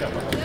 Показал.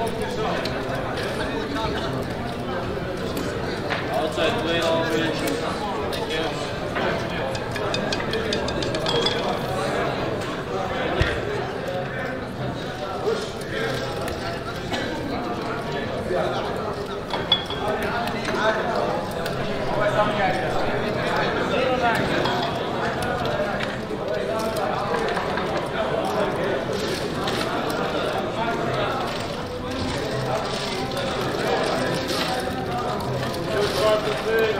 Outside play always. Three.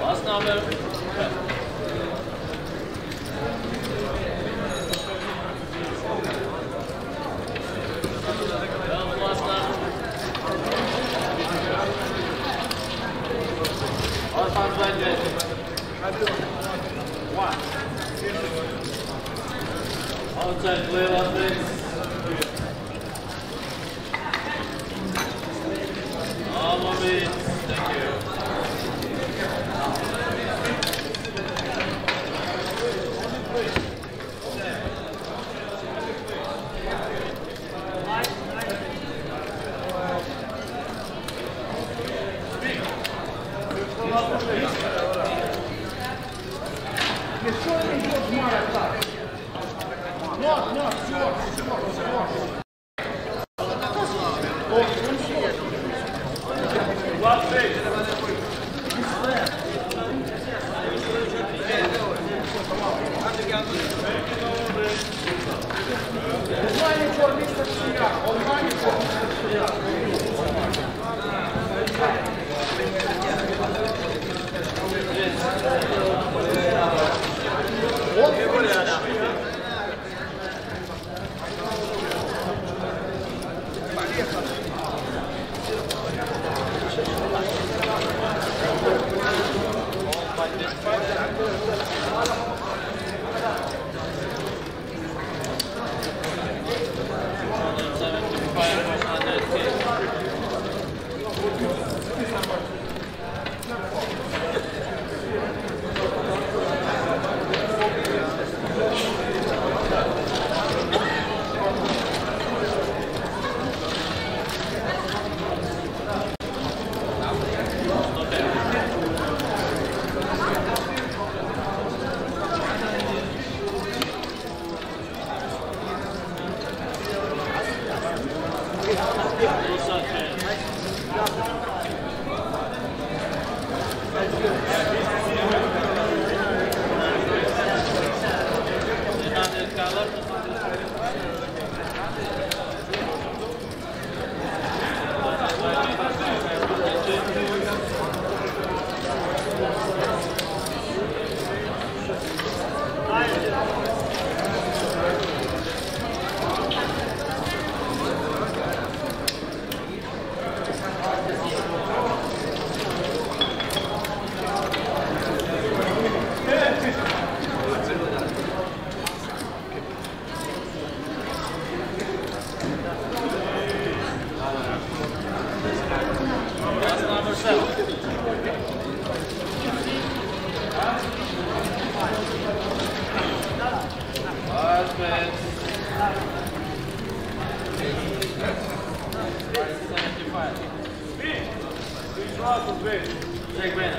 Maßnahme. Outside play, left legs. All of it. Thank you.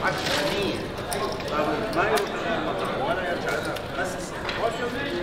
What's your name?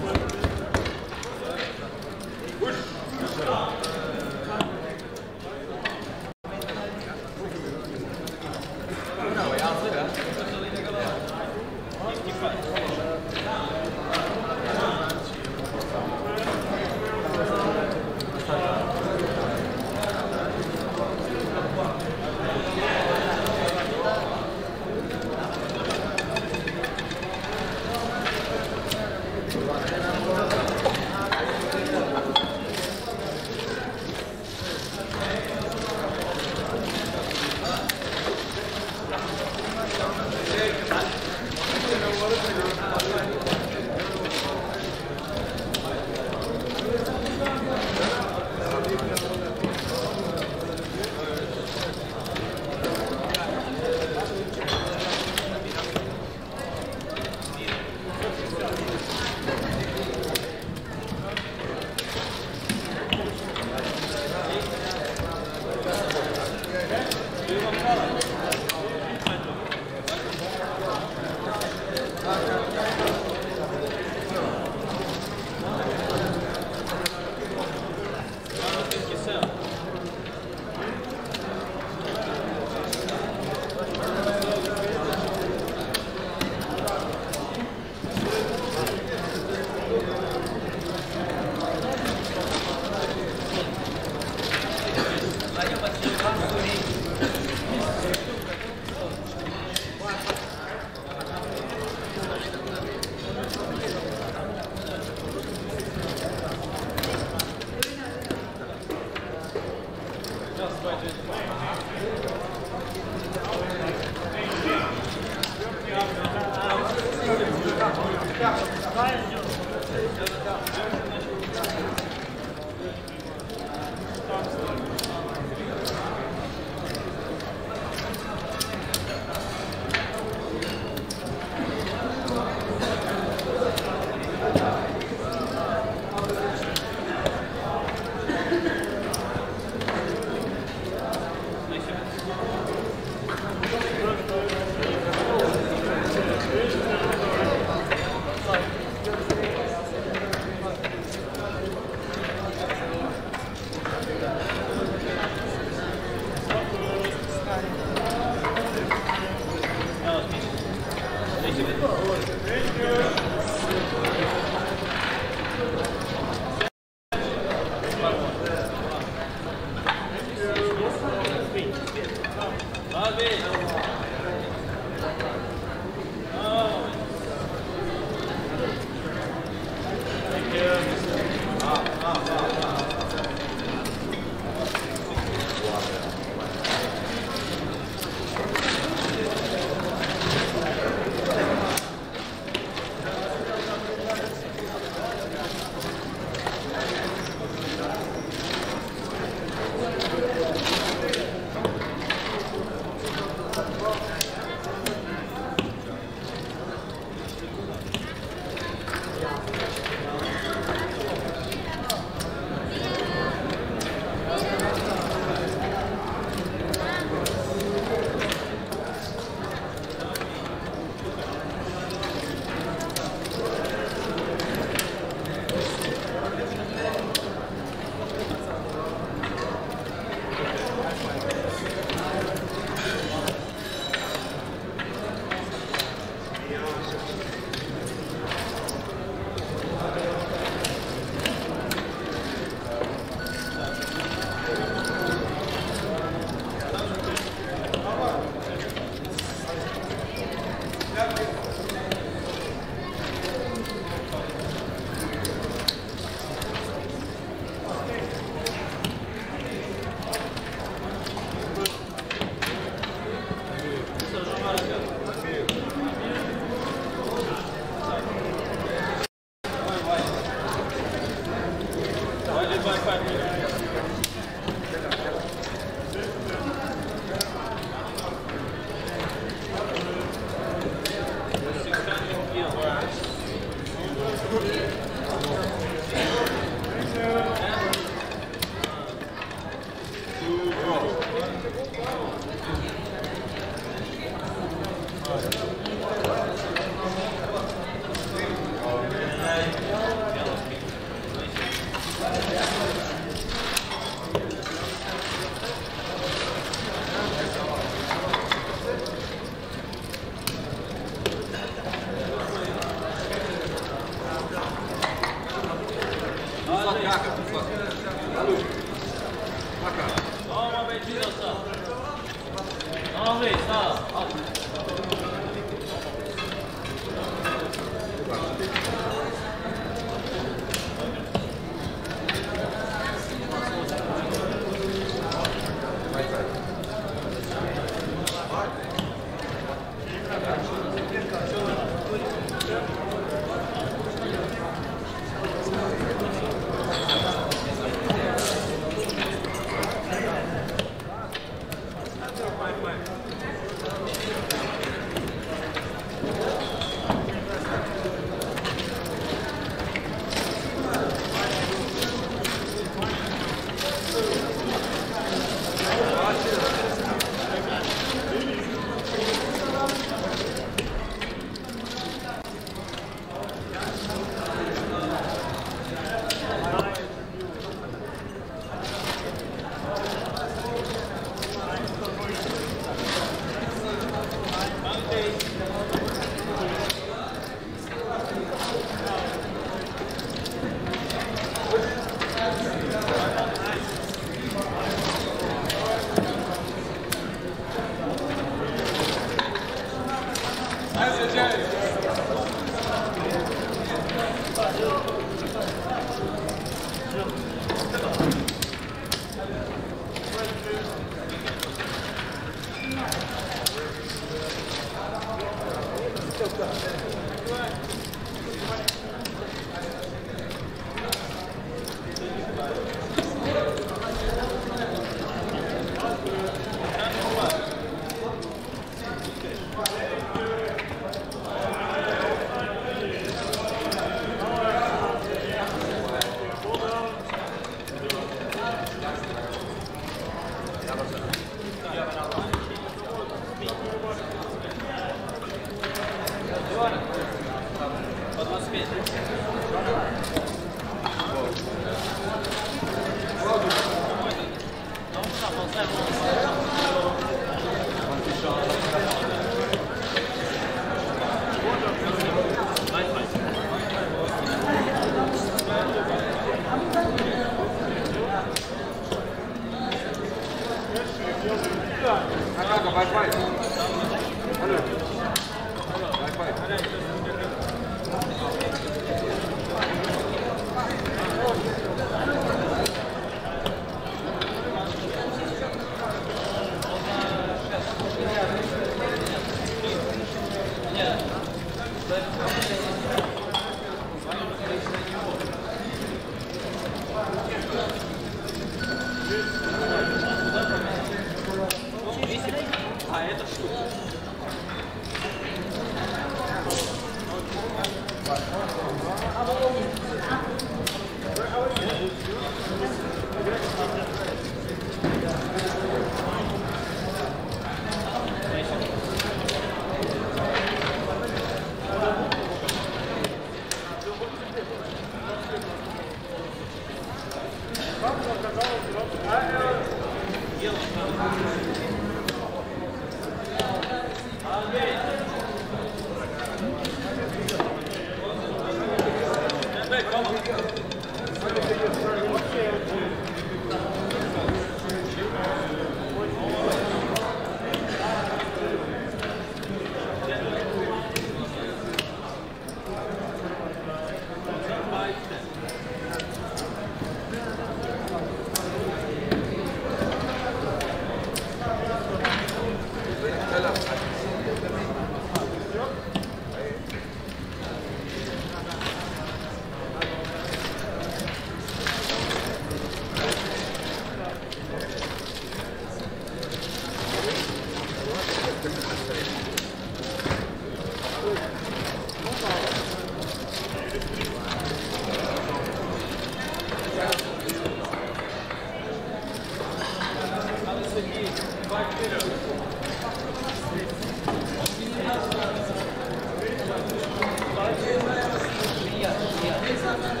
Thank you.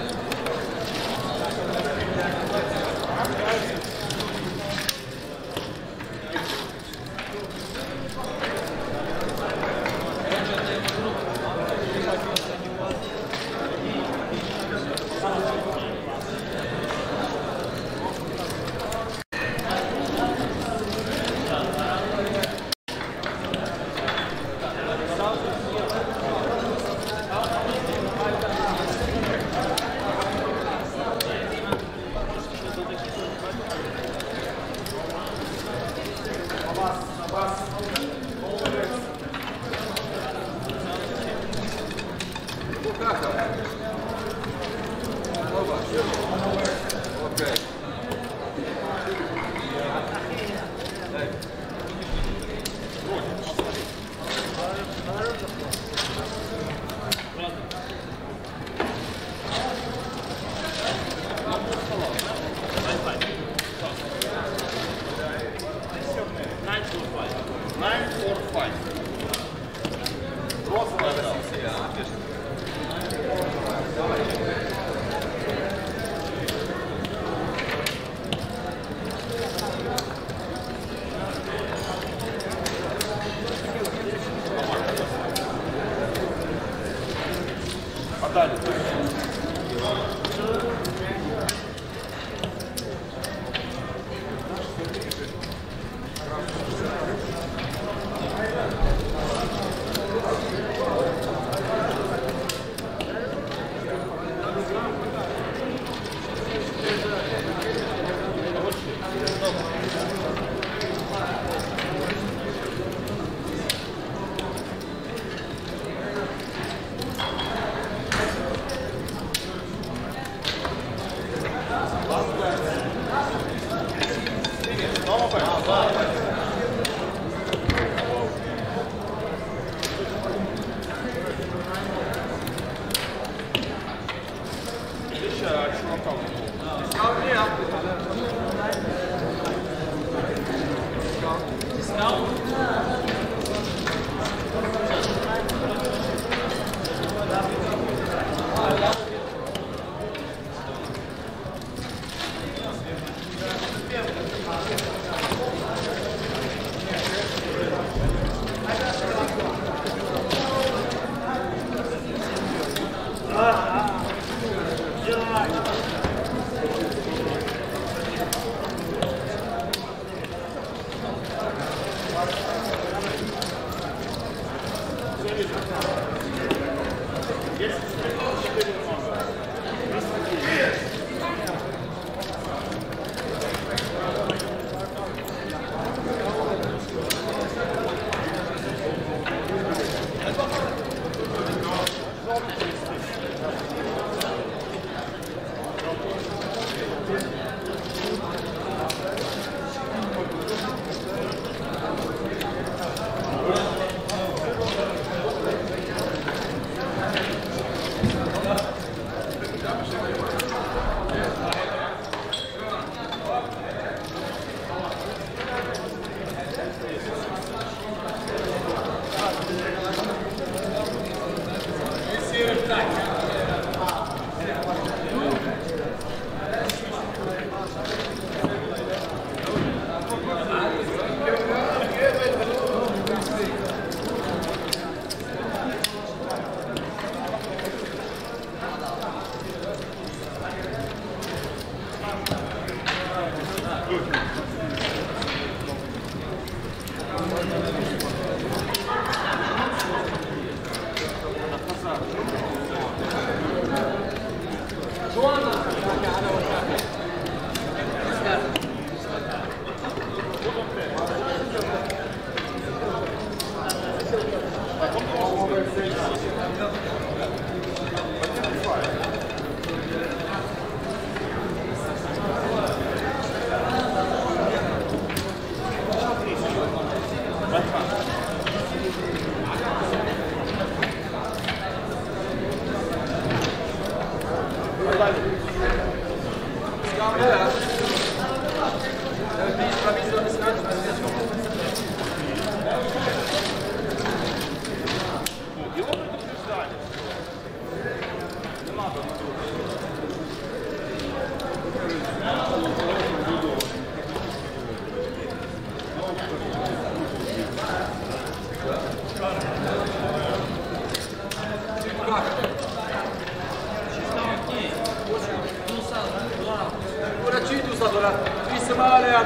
الصدرة في شمالها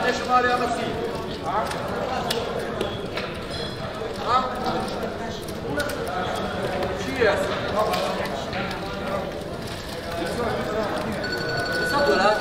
مسيح. شيء الصدرة